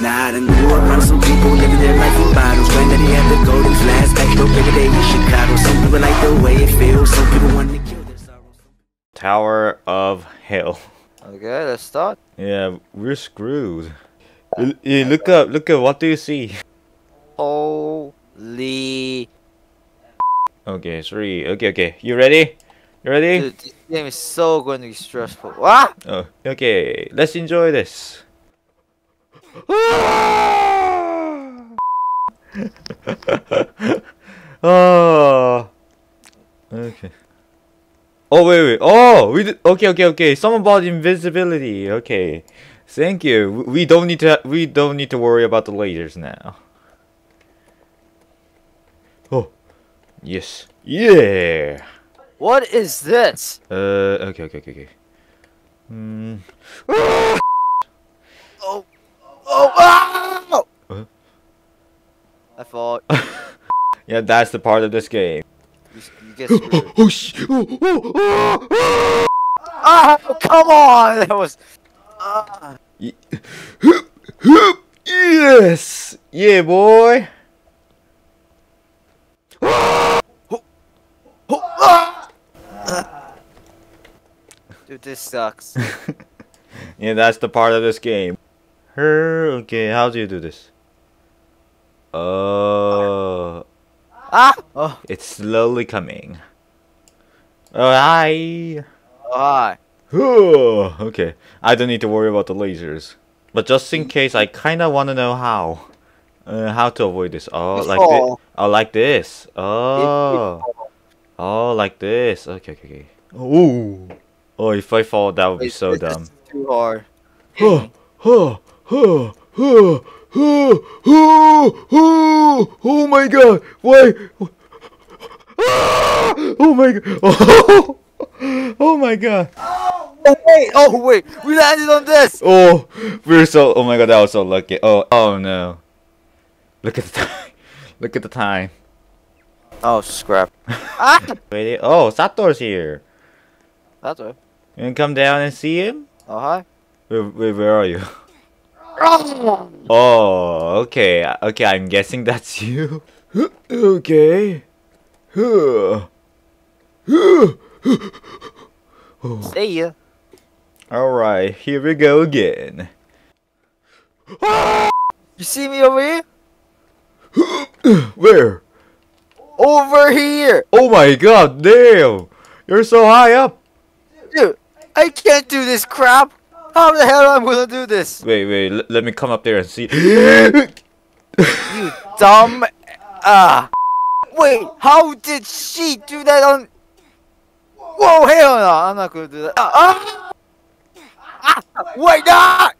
Now I done grew up around some people living their life in bottles. When did he have the golden flask? Back no bigger day in Chicago. Some people like the way it feels. Some people want to kill their sorrows. Tower of Hell. Okay, let's start. Yeah, we're screwed. Yeah, look up. What do you see? Holy. Okay, sorry. Okay. You ready? Dude, this game is so going to be stressful. Ah! Oh, okay, let's enjoy this. Oh. Okay. Oh wait. Oh, okay. Something about invisibility. Okay. Thank you. We don't need to worry about the lasers now. Oh. Yes. Yeah. What is this? Okay. Oh! Huh? I thought. Yeah, that's the part of this game. You get screwed. Oh! Oh, come on! That was. Yes! Yeah, boy! Dude, this sucks. Yeah, that's the part of this game. Okay, how do you do this? Oh, it's slowly coming. Hi. Okay, I don't need to worry about the lasers, but just in case, I kind of want to know how to avoid this. Oh, like this. Oh, like this. Okay. Oh, if I fall, that would be so dumb. Too hard. Oh my god! Why? Oh my god! Oh my god! Oh wait! We landed on this! Oh, we're so. Oh my god! That was so lucky. Oh no! Look at the time! Look at the time! Oh scrap! Wait! Oh, Sato's here. Sato? You can come down and see him. Oh hi. Wait, where are you? Oh, okay, I'm guessing that's you. Okay. See ya. Alright, here we go again. You see me over here? Where? Over here! Oh my god, damn! You're so high up! Dude, I can't do this crap! How the hell am I gonna do this? Wait, let me come up there and see. You dumb. Wait, how did she do that on? Whoa, hell no, I'm not gonna do that. Wait, not.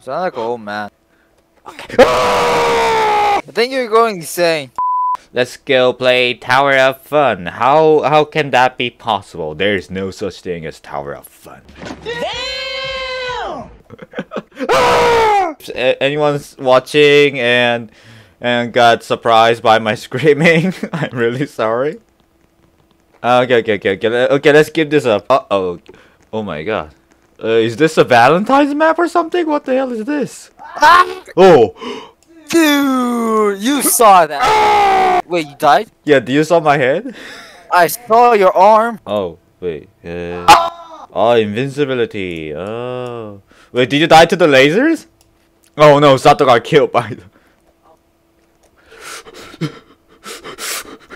Sound like an old man. Okay. I think you're going insane. Let's go play Tower of Fun. How can that be possible? There is no such thing as Tower of Fun. Damn! Anyone's watching and got surprised by my screaming. I'm really sorry. Okay. Let's give this up. Oh my god. Is this a Valentine's map or something? What the hell is this? Oh. Dude, you saw that. Wait, you died? Yeah, do you saw my head? I saw your arm. Oh, wait. Oh, invincibility. Oh. Wait, did you die to the lasers? Oh no, Sato got killed by them.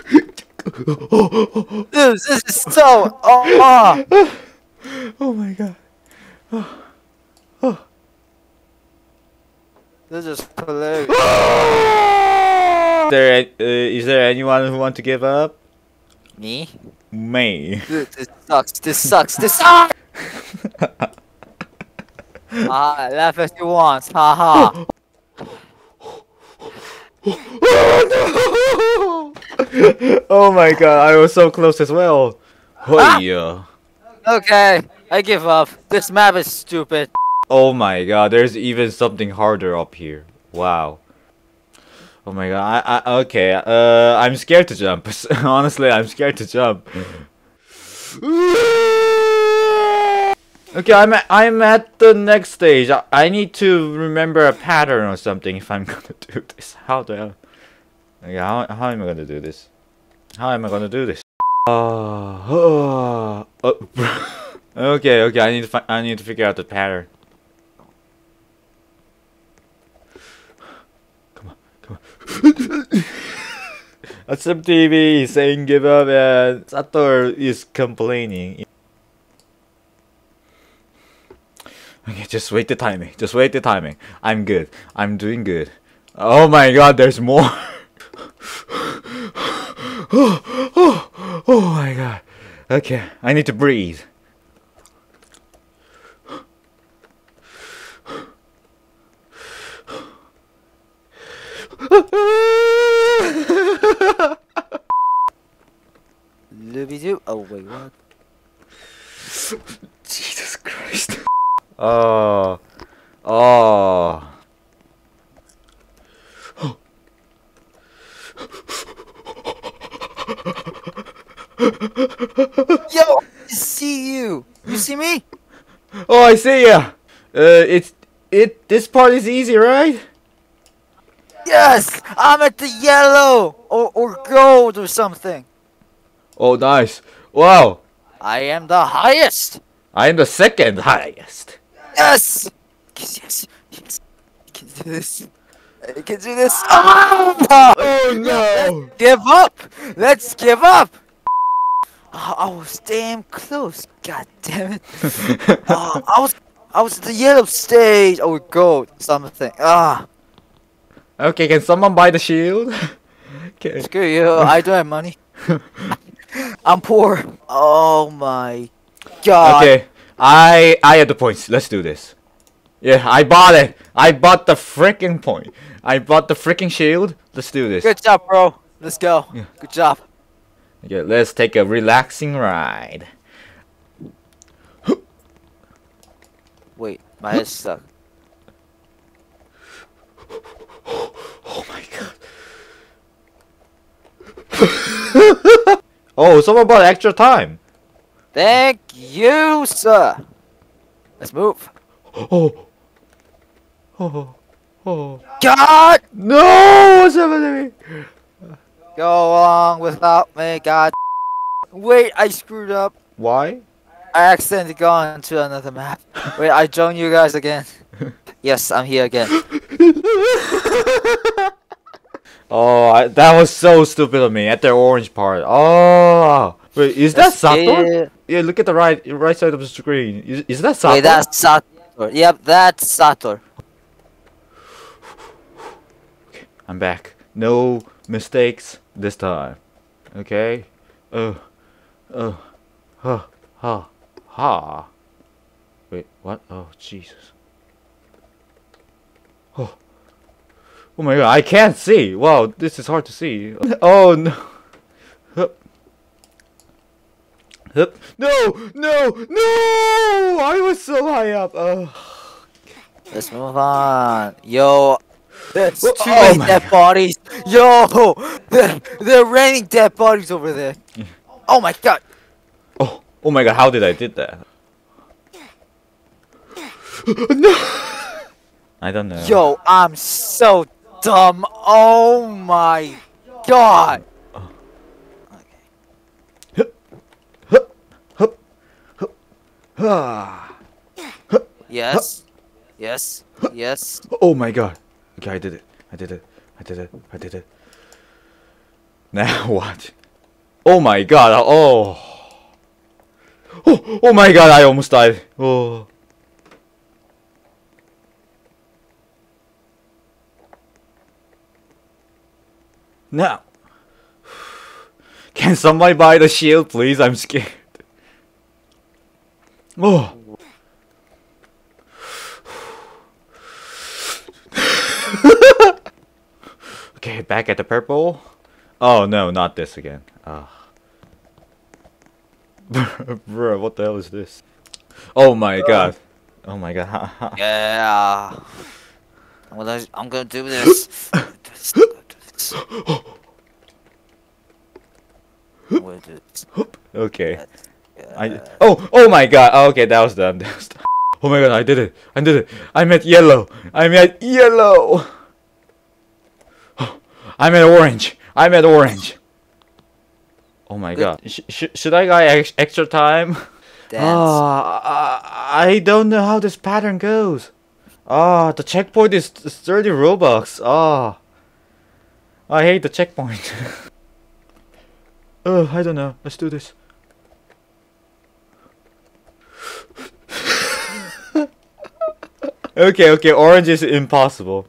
Dude, this is so. Oh my god. Oh. This is hilarious. Is there anyone who wants to give up? Me. Dude, this sucks. Laugh as you want. Haha. Oh no! Oh my god, I was so close as well. Okay, I give up. This map is stupid. Oh my god, there's even something harder up here. Wow. Oh my god, okay, I'm scared to jump. Honestly, I'm scared to jump. Okay, I'm at the next stage. I need to remember a pattern or something if I'm gonna do this. How am I gonna do this? How am I gonna do this? Okay, I need to figure out the pattern. Come on. SadolTV is saying give up and Sadol is complaining. Okay, just wait the timing. Just wait the timing. I'm good. I'm doing good. Oh my god, there's more. Oh my god. Okay, I need to breathe. Looby-doo. Oh wait, what? Jesus Christ. Yo, I see you. You see me? Oh, I see ya. This part is easy, right? Yes, I'm at the yellow or gold or something. Oh, nice. Wow. I am the highest. I am the second highest. Yes! Yes! I can do this. I can do this. Oh no! Let's give up! Let's give up! Oh, I was damn close. God damn it! Oh, I was at the yellow stage or gold something. Ah. Okay, can someone buy the shield? Okay. Screw you! I don't have money. I'm poor. Oh my god. Okay. I had the points. Let's do this. Yeah, I bought it. I bought the freaking point. I bought the freaking shield. Let's do this. Good job, bro. Let's go. Yeah. Good job. Okay, let's take a relaxing ride. Wait, my head's stuck. Oh my god. Oh, someone bought extra time. Thank you, sir. Let's move. Oh. God! No! What's happening? Go along without me, God. Wait, I screwed up. Why? I accidentally gone into another map. Wait, I joined you guys again. Yes, I'm here again. Oh, that was so stupid of me at the orange part. Oh. Wait, is that Sadol? Yeah, look at the right side of the screen. Is that Sadol? Wait, that's Sadol. Yep, that's Sadol. Okay, I'm back. No mistakes this time. Okay. Wait, what? Oh, Jesus. Oh my god, I can't see. Wow, this is hard to see. Oh no. No! No! I was so high up. Let's move on. Yo, there's too many dead bodies. Yo, they're raining dead bodies over there. Yeah. Oh my god. Oh my god! How did I did that? No. I don't know. Yo, I'm so dumb. Oh my god. Yes. Oh my god. Okay, I did it. Now what? Oh my god. Oh my god, I almost died. Oh. Now. Can somebody buy the shield, please? I'm scared. Oh. Okay, back at the purple. Oh no, not this again. Bro, what the hell is this? Oh my god. Oh my god. Yeah. I'm gonna do this. Okay. Oh my god. Oh, okay, that was dumb. Oh my god, I did it. I did it. I'm at yellow. I'm at yellow. Oh, I'm at orange. I'm at orange. Oh my god. Should I get extra time? I don't know how this pattern goes. Ah, the checkpoint is 30 Robux. Ah, I hate the checkpoint. Oh, I don't know. Let's do this. Okay, orange is impossible.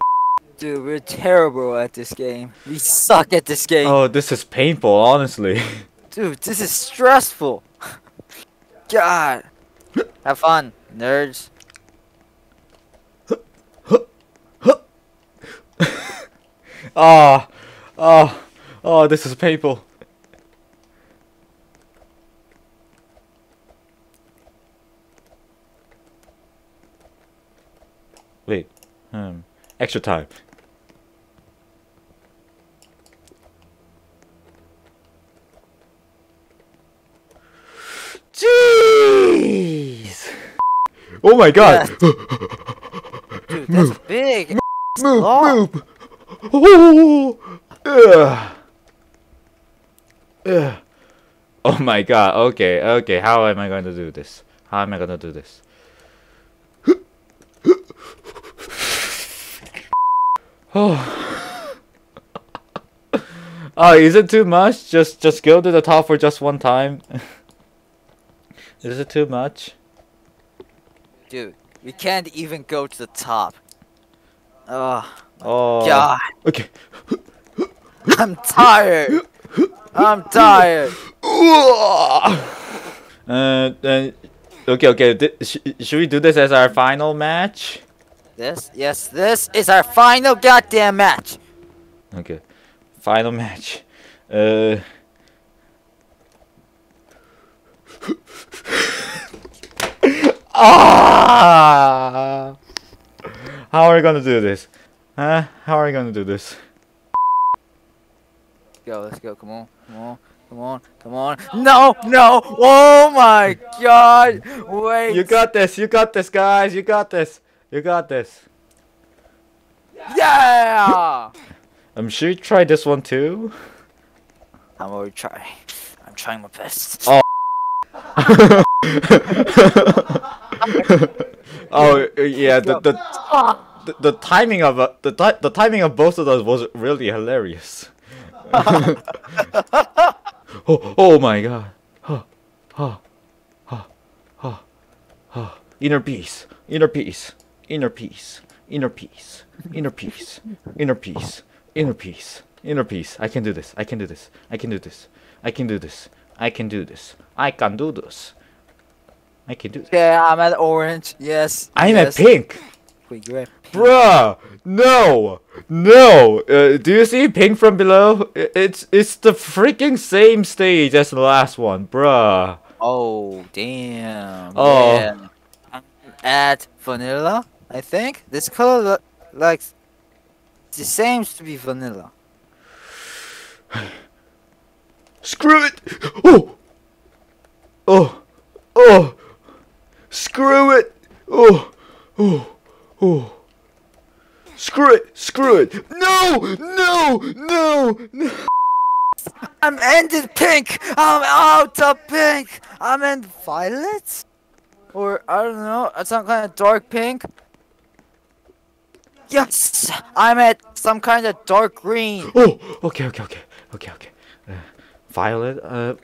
Dude, we're terrible at this game. We suck at this game. Oh, this is painful, honestly. Dude, this is stressful. God. Have fun, nerds. Oh, this is painful. Wait, extra time. Jeez! Oh my god! Yes. Dude, that's big! Move! Oh. Oh my god, okay, how am I going to do this? How am I going to do this? Oh. Is it too much? Just go to the top for just one time. Is it too much? Dude, we can't even go to the top. Oh god. Okay. I'm tired. I'm tired. Okay. Should we do this as our final match? This is our final goddamn match. Okay, final match. How are we gonna do this? Huh? How are we gonna do this? Let's go. Come on. No. Oh my god. Wait. You got this, guys. You got this. Yeah! I'm sure you tried this one too. I'm already trying. I'm trying my best. Oh. Yeah. The timing of the timing of both of those was really hilarious. Oh my god. Inner peace. I can do this. Yeah, I'm at orange. Yes. I'm at pink. Wait, you're at pink. Bruh, no. Do you see pink from below? It's the freaking same stage as the last one, bruh. Oh damn. Oh. Man. I'm at vanilla. I think this color like it seems to be vanilla. Screw it! Oh! Screw it! Oh! Screw it! No! I'm ended pink. I'm out of pink. I'm in violet, or I don't know, some kind of dark pink. Yes! I'm at some kind of dark green. Oh! Okay. Violet?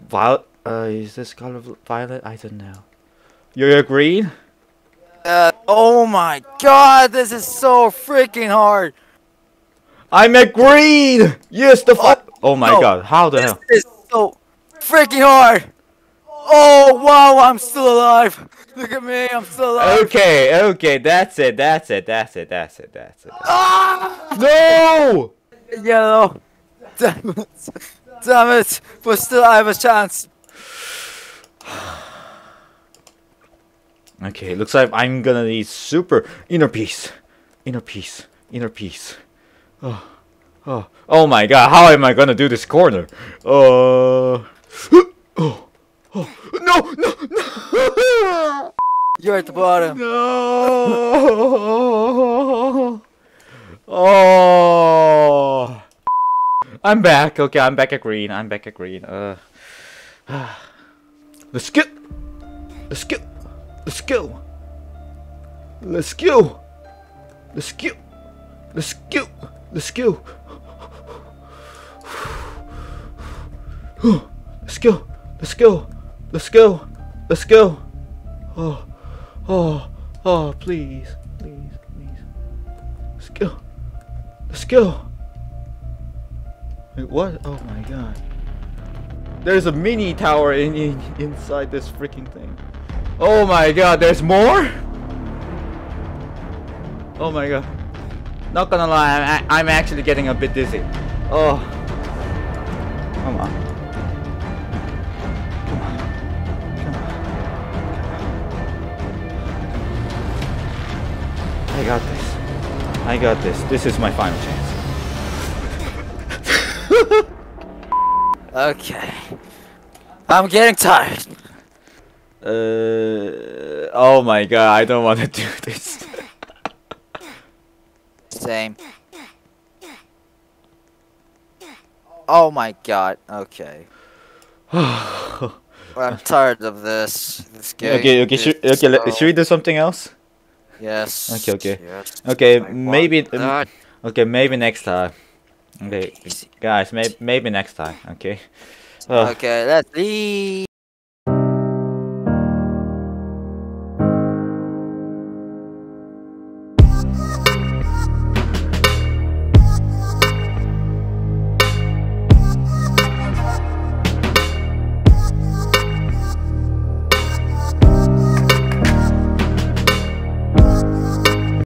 Violet? Is this color violet? I don't know. You're green? Oh my god! This is so freaking hard! I'm at green! Yes, oh my god, how the hell? This is so freaking hard! Oh wow, I'm still alive! Look at me, I'm still alive! Okay, that's it. Ah! No! Yellow! Damn it! But still I have a chance! Okay, looks like I'm gonna need super inner peace. Oh my god, how am I gonna do this corner? No! You're at the bottom. No! Oh! I'm back. Okay, I'm back at green. I'm back at green. Let's go. Let's go. Let's go. Let's go. Let's go. Let's go. Let's go. Let's go. Let's go. Let's go. Let's go. Oh. Oh. Oh, please. Please. Please. Let's go. Let's go. Wait, what? Oh my god. There's a mini tower inside this freaking thing. Oh my god, there's more? Oh my god. Not gonna lie, I'm actually getting a bit dizzy. Oh. Come on. Come on. Come on. I got this. I got this. This is my final chance. Okay, I'm getting tired. Oh my god, I don't want to do this. Same. Oh my god. Okay. I'm tired of this. Should we do something else? Yes. Okay. Okay. Yes. Okay. Maybe. Okay. Maybe next time. Okay, guys, maybe next time, okay? Ugh. Okay, let's leave.